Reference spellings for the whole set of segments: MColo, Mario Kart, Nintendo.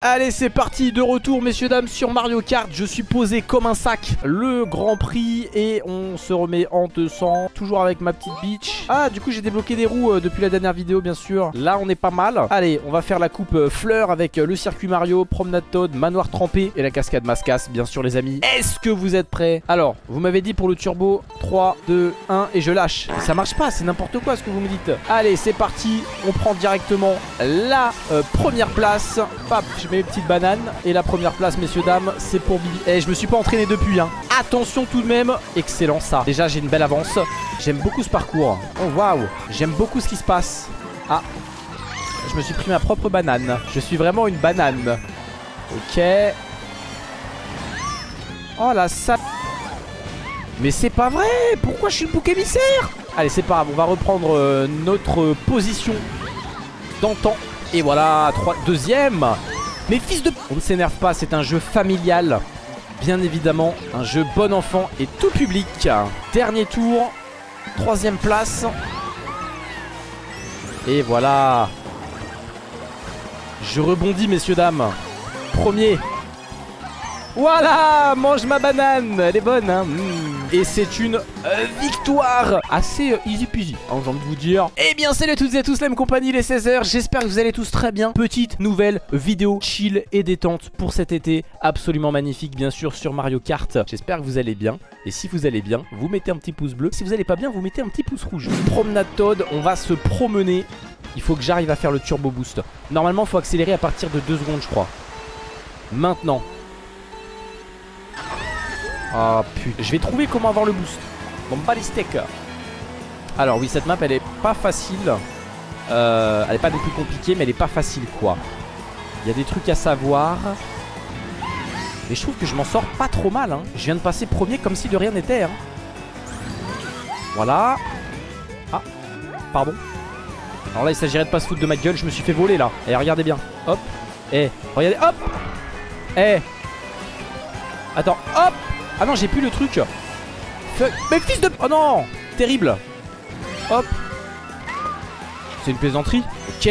Allez, c'est parti, de retour messieurs dames sur Mario Kart. Je suis posé comme un sac, le Grand Prix, et on se remet en 200, toujours avec ma petite bitch. Ah, du coup j'ai débloqué des roues depuis la dernière vidéo bien sûr. Là on est pas mal. Allez, on va faire la coupe fleur avec le circuit Mario, promenade Toad, manoir trempé et la cascade Mascasse bien sûr les amis. Est-ce que vous êtes prêts? Alors, vous m'avez dit pour le turbo, 3, 2, 1 et je lâche. Ça marche pas, c'est n'importe quoi ce que vous me dites. Allez, c'est parti, on prend directement la première place. Pap, mes petites bananes, et la première place messieurs dames c'est pour Bibi. Et je me suis pas entraîné depuis hein. Attention tout de même, excellent ça. Déjà j'ai une belle avance, j'aime beaucoup ce parcours. Oh waouh, j'aime beaucoup ce qui se passe. Ah, je me suis pris ma propre banane, je suis vraiment une banane. Ok. Oh la sa... Mais c'est pas vrai, pourquoi je suis le bouc émissaire? Allez c'est pas grave, on va reprendre notre position d'antan. Et voilà, deuxième. Mais fils de... On ne s'énerve pas, c'est un jeu familial. Bien évidemment, un jeu bon enfant et tout public. Dernier tour, troisième place. Et voilà. Je rebondis, messieurs, dames. Premier. Voilà, mange ma banane, elle est bonne hein. Et c'est une victoire assez easy peasy, hein, j'ai envie de vous dire. Eh bien salut à toutes et à tous, la même compagnie, les 16h. J'espère que vous allez tous très bien. Petite nouvelle vidéo chill et détente pour cet été, absolument magnifique bien sûr sur Mario Kart. J'espère que vous allez bien. Et si vous allez bien, vous mettez un petit pouce bleu. Si vous allez pas bien, vous mettez un petit pouce rouge. Promenade Toad, on va se promener. Il faut que j'arrive à faire le turbo boost. Normalement il faut accélérer à partir de 2 secondes je crois. Maintenant. Ah putain, je vais trouver comment avoir le boost. Bon, pas les steaks. Alors oui, cette map elle est pas facile. Elle est pas des plus compliquées, mais elle est pas facile quoi. Il y a des trucs à savoir. Mais je trouve que je m'en sors pas trop mal hein. Je viens de passer premier comme si de rien n'était hein. Voilà. Ah, pardon. Alors là il s'agirait de pas se foutre de ma gueule, je me suis fait voler là. Et regardez bien, hop. Eh, regardez, hop. Eh. Attends, hop. Ah non, j'ai plus le truc. Mais fils de... Oh non. Terrible. Hop. C'est une plaisanterie. Ok.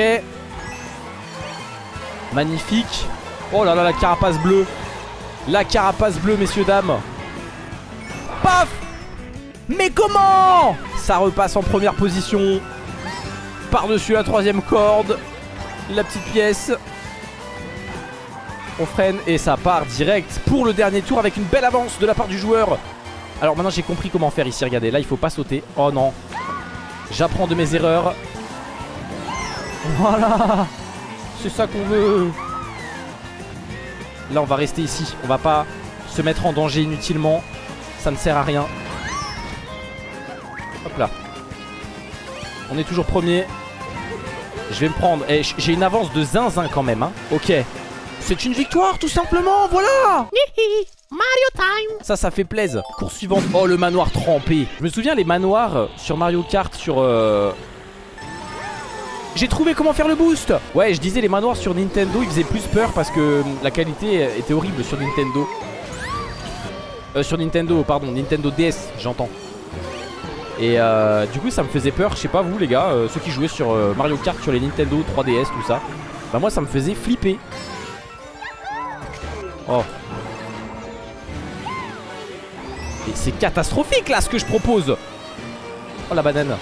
Magnifique. Oh là là, la carapace bleue. La carapace bleue, messieurs, dames. Paf. Mais comment? Ça repasse en première position. Par-dessus la troisième corde. La petite pièce. On freine et ça part direct pour le dernier tour avec une belle avance de la part du joueur. Alors maintenant j'ai compris comment faire ici, regardez, là il faut pas sauter. Oh non, j'apprends de mes erreurs. Voilà, c'est ça qu'on veut. Là on va rester ici, on va pas se mettre en danger inutilement. Ça ne sert à rien. Hop là. On est toujours premier. Je vais me prendre, eh, j'ai une avance de zinzin quand même hein. Ok. C'est une victoire tout simplement, voilà. Mario time. Ça fait plaisir. Course suivante. Oh le manoir trempé. Je me souviens les manoirs sur Mario Kart sur... J'ai trouvé comment faire le boost. Ouais je disais les manoirs sur Nintendo ils faisaient plus peur parce que la qualité était horrible sur Nintendo. Sur Nintendo pardon, Nintendo DS j'entends. Et du coup ça me faisait peur, je sais pas vous les gars, ceux qui jouaient sur Mario Kart sur les Nintendo 3DS tout ça. Bah moi ça me faisait flipper. Oh. Et c'est catastrophique là ce que je propose. Oh la banane.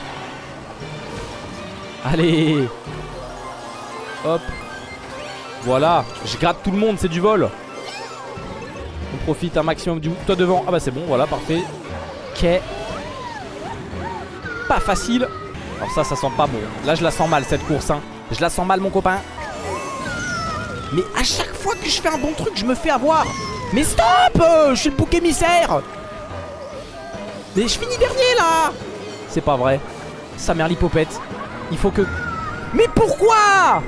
Allez. Hop. Voilà. Je gratte tout le monde, c'est du vol. On profite un maximum du... Toi devant. Ah bah c'est bon, voilà, parfait. Ok. Pas facile. Alors ça sent pas bon. Là je la sens mal cette course hein. Je la sens mal mon copain. Mais à chaque fois que je fais un bon truc, je me fais avoir. Mais stop, je suis le bouc émissaire. Mais je finis dernier là. C'est pas vrai. Sa mère l'hypopète. Il faut que... Mais pourquoi?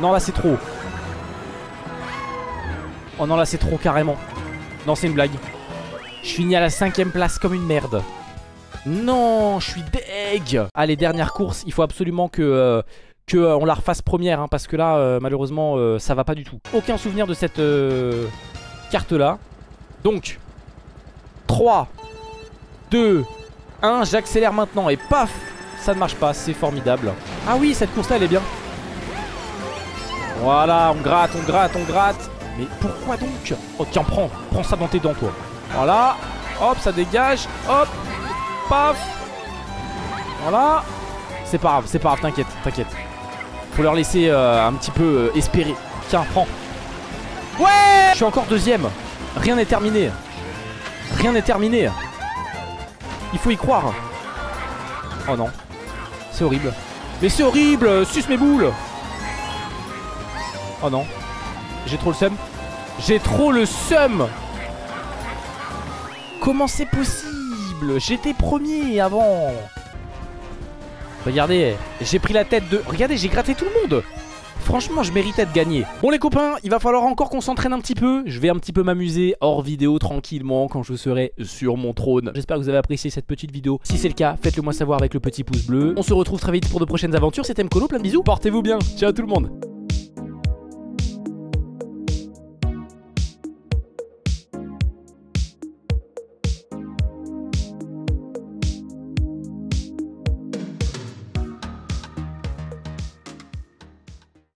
Non là c'est trop. Oh non là c'est trop carrément. Non c'est une blague. Je finis à la 5ème place comme une merde. Non je suis deg. Allez dernière course, il faut absolument que on la refasse première hein, parce que là malheureusement ça va pas du tout. Aucun souvenir de cette carte là. Donc 3 2 1, j'accélère maintenant et paf, ça ne marche pas, c'est formidable. Ah oui, cette course là elle est bien. Voilà, on gratte, on gratte, on gratte. Mais pourquoi donc? Oh tiens, prends ça dans tes dents toi. Voilà, hop, ça dégage, hop, paf. Voilà. C'est pas grave, t'inquiète, t'inquiète. Faut leur laisser un petit peu espérer. Tiens, prends. Ouais! Je suis encore deuxième. Rien n'est terminé. Rien n'est terminé. Il faut y croire. Oh non. C'est horrible. Mais c'est horrible! Suce mes boules! Oh non. J'ai trop le seum. J'ai trop le seum! Comment c'est possible? J'étais premier avant. Regardez, j'ai pris la tête de... Regardez, j'ai gratté tout le monde. Franchement, je méritais de gagner. Bon les copains, il va falloir encore qu'on s'entraîne un petit peu. Je vais un petit peu m'amuser hors vidéo tranquillement quand je serai sur mon trône. J'espère que vous avez apprécié cette petite vidéo. Si c'est le cas, faites-le moi savoir avec le petit pouce bleu. On se retrouve très vite pour de prochaines aventures. C'était MColo, plein de bisous. Portez-vous bien, ciao tout le monde.